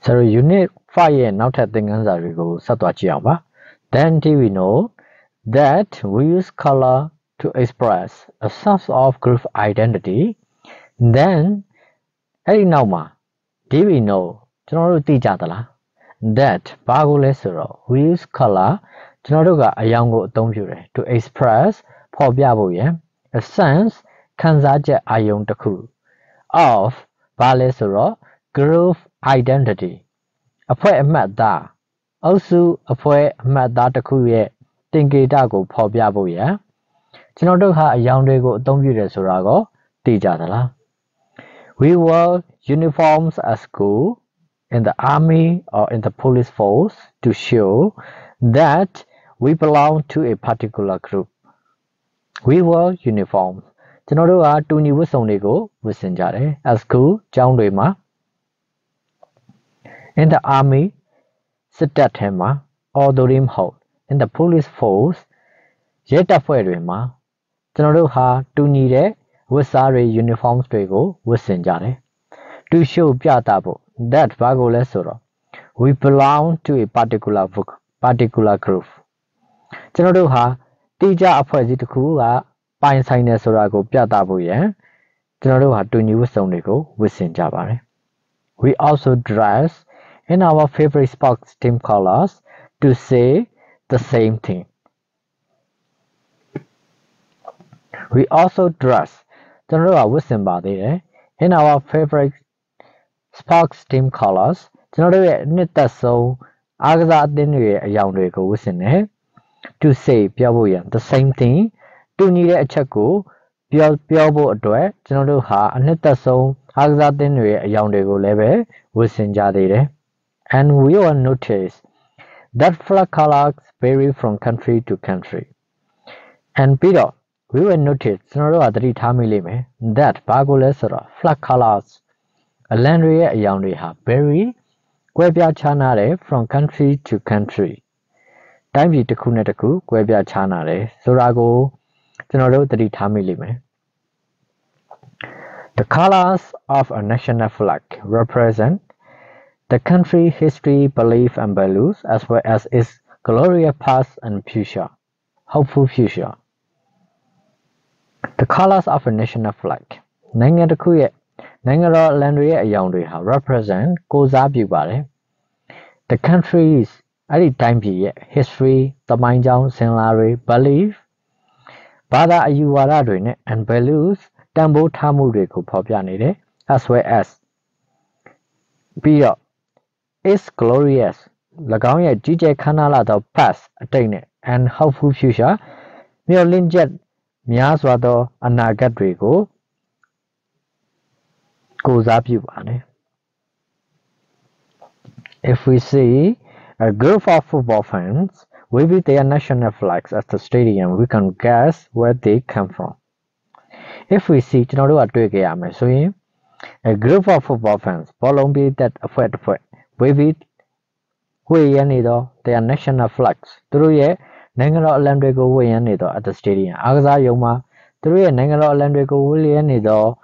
So unit 5 ye now that thing answer go sat twa chi aw ba. Then we know that we use color to express a sense of group identity. Then hey now ma do we know chunaw ti ja da la that ba go le so ro we use color chunaw do ga ayang go atong pyu de to express for pya bo ye a sense khan sa jet ayong taku of ba le so ro group identity apwe amat da also apwe amat da taku ye tinke da go for pya bo ye chunaw do ha ayang de go atong pyu de so ra go ti ja da la. We wear uniforms at school, in the army or in the police force to show that we belong to a particular group. We wear uniforms. Chunaw do ga tu ni wit song de go wit sin ja de at school chang de ma, in the army sit tat the ma or do rim ho in the police force ye tat phwe de ma chunaw do ha tu ni de with our uniforms to go within jare to show pyata bo that ba go le so ro we belong to a particular group. Chunaw do ha teacher apwe si taku ga pain sain ne so ra go pyata bo yan chunaw do ha tu ni wit song de go within ja ba de. We also dress in our favorite sports team colors to say the same thing. We also dress in our favorite sports team colors. To say the same thing. To need a chaku, Piabo adwe, General Ha, Nitaso, Agzatinwe, Yandego Leve, within Jadire. And we will notice that flag colors vary from country to country. And Peter, we will notice that bagolesura flag colors a landria yandri ha berry kwepya chana le from country to country. Time ji taku ne taku kwepya chana le sura go chunaw do thari tha mi lime. The colors of a national flag represent the country history, belief and values as well as its glorious past and future, hopeful future. The colors of a national flag. Nanga Kuye Nangara Landria Yandriha represent Kozabi. The country's any time history, the Mainjang, Senlari, belief, Bada Ayuwaradrine and values, Tambo Tamuriko Popianide, as well as Bio is glorious. Laganya DJ Kanala the past attain and hopeful future. Mio Linjet Miaswado Anagadrigo goes up. If we see a group of football fans waving their national flags at the stadium, we can guess where they come from. If we see a group of football fans following that waving their national flags through Nangaro Landrigo Wayanido at the stadium. Agza Yoma, through a Nangaro Landrigo Willianido,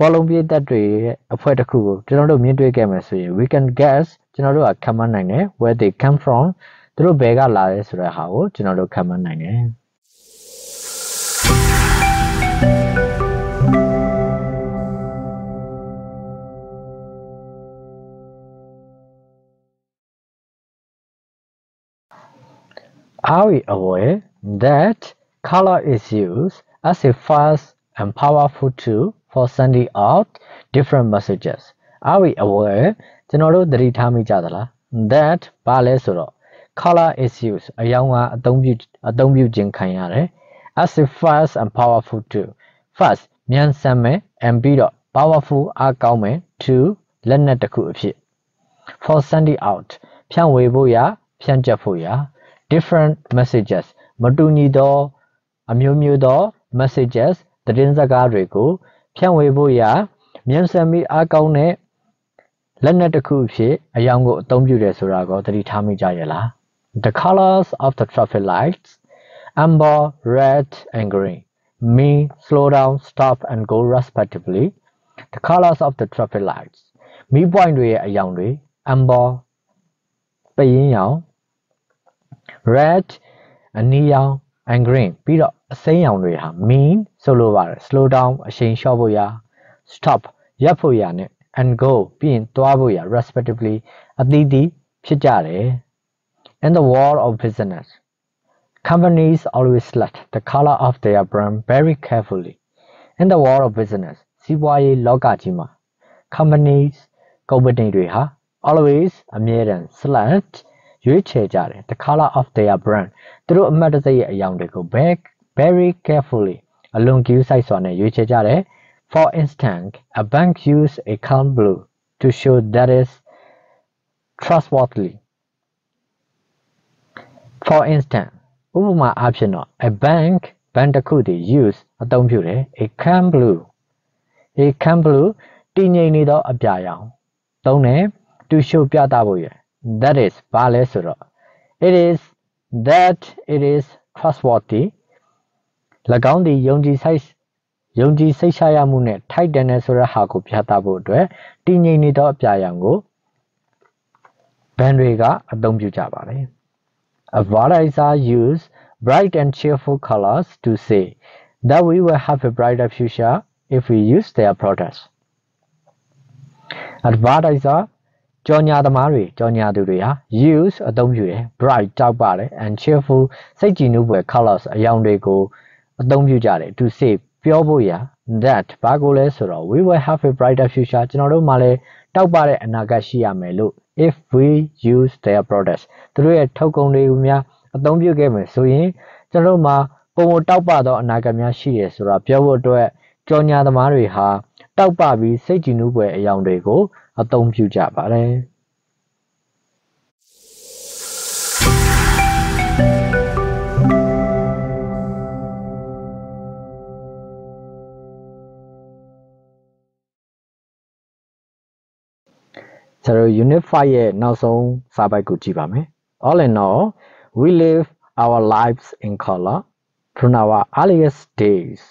Polumbi that way, a Fuetaku, General Midway Chemistry. We can guess General Kamanange, where they come from, through Bega Lares Rahao, General Kamanange. Are we aware that color is used as a fast and powerful tool for sending out different messages? Are we aware that color is used as a fast and powerful tool? Fast and powerful to for sending out different messages. Matuni do amyomu do messages trinzagariko phyanwebo ya myansanmi a kaung ne letnet taku phit ayang ko atong pyu de sora ko thari tha mi ja ye la. The colors of the traffic lights, amber, red and green, mean slow down, stop and go respectively. The colors of the traffic lights Mí point đuôi a young đuôi amber bay young red and neon and green. Pi đó say young đuôi ha mean solo bar slow down a shin shop ya stop yap ya ne and go pin toa ya respectively a didi chijare. In the world of business, companies always select the color of their brand very carefully. In the world of business, CYA Logajima, companies company always select the color of their brand through a matter back very carefully. For instance, a bank uses a calm blue to show that is trustworthy. For instance, Ubuma optional, a bank Bandakuti use a calm blue. A calm blue to show that is balesura. It is trustworthy. Lagoundi Yongji size Yongji Seishaya Mune Tai Denesura Haku Pyatabu Tiny Nido Pyayango Benriga Adombu Jabare. Advertisers use bright and cheerful colors to say that we will have a brighter future if we use their products. Advertisers use bright and cheerful colors to say that we will have a brighter future if we use their products. Don't you give me so in Jeroma Pomotapado and Nagamia? She is Rapio to Johnny the Mariha Taupabi, say you know where a young day go. A don't you jabare. So, unify a now song Sabai Kuchibame. All in all, we live our lives in color from our earliest days.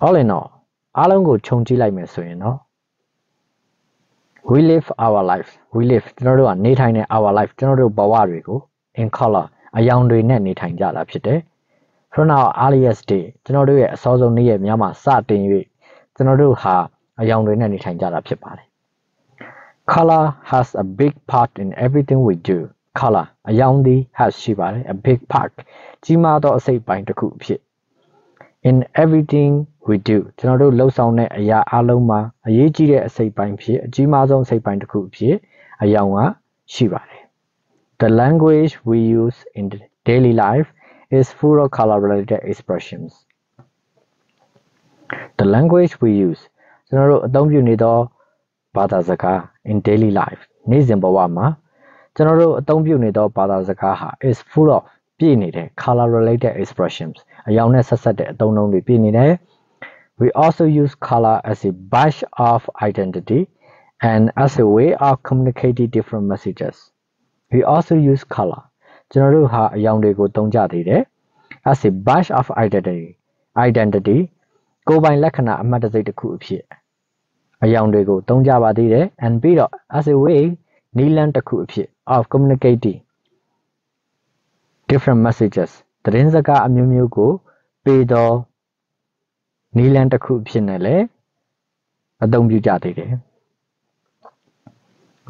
All in all, we live our life. We live our life in color. From our earliest day, color has a big part in everything we do. Color, a young has a big part. In everything we do, the language we use in daily life is full of color related expressions. The language we use in daily life, is full of color-related expressions. We also use color as a badge of identity and as a way of communicating different messages. We also use color as a badge of identity. And be as a way of communicating different messages.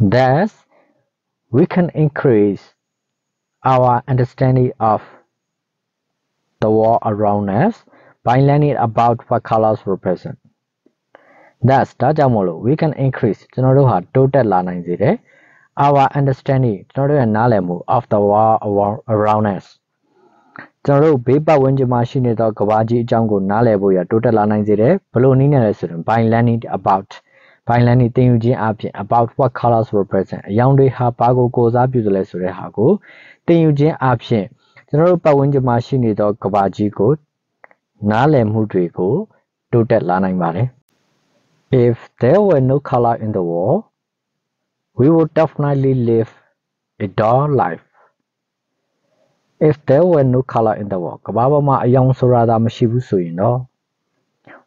Thus, we can increase our understanding of the world around us by learning about what colors represent. Thus, we can increase our understanding of the world around us. By learning about what colors represent. If there were no color in the world, we would definitely live a dull life. If there were no color in the world,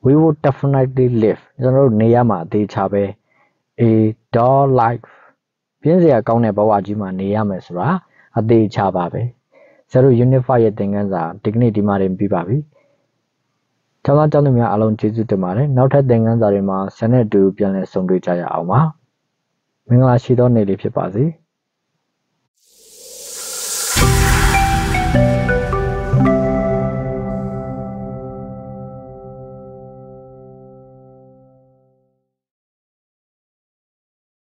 we would definitely live near my day a dull life. Pinzi account about Jima near Mesra, a day chababe. Zero unified thing as a dignity marin bibabi. Tamatanumia alone cheese to marry, not a thing as a remark, Senate do Pianes on Richaya Alma. Mingla she don't need if you